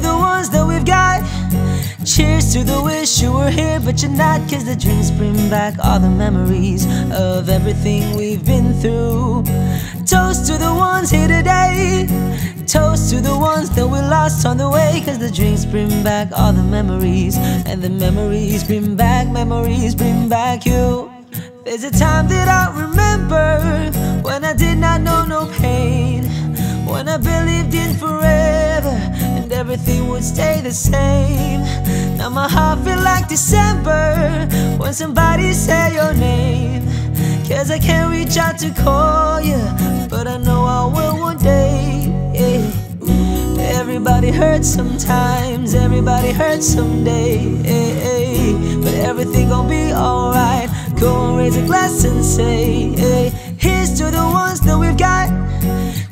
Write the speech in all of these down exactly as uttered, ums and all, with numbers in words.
to the ones that we've got. Cheers to the wish you were here but you're not, 'cause the drinks bring back all the memories of everything we've been through. Toast to the ones here today, toast to the ones that we lost on the way, 'cause the drinks bring back all the memories, and the memories bring back, memories bring back you. There's a time that I remember when I did not know no pain, when I believed in forever and everything would stay the same. Now my heart feels like December when somebody say your name, 'cause I can't reach out to call you, but I know I will one day, yeah. Everybody hurts sometimes, everybody hurts someday, yeah, yeah. But everything gon' be alright. Go and raise a glass and say, yeah. Here's to the ones that we've got.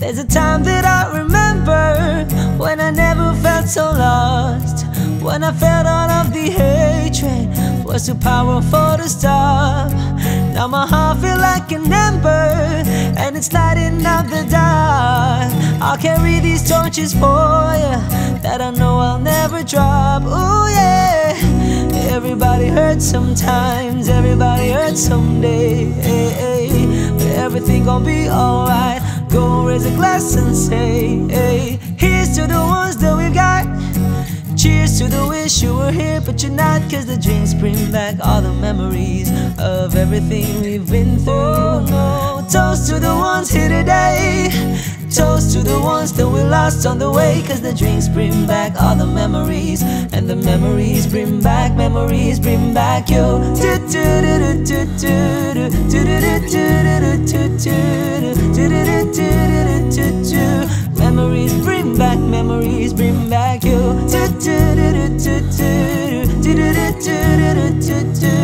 There's a time that I remember when I never felt so lost, when I felt all of the hatred was too powerful to stop. Now my heart feels like an ember and it's lighting up the dark. I'll carry these torches for you that I know I'll never drop, ooh yeah. Everybody hurts sometimes, everybody hurts someday, hey, hey. But everything gon' be alright. Go raise a glass and say, hey, here's to the ones that we've got. Cheers to the wish you were here but you're not, 'cause the drinks bring back all the memories of everything we've been through. Toast to the ones here today, toast to the ones that we lost on the way, 'cause the drinks bring back all the memories, and the memories bring back, memories bring back you. Memories bring back, memories bring back you.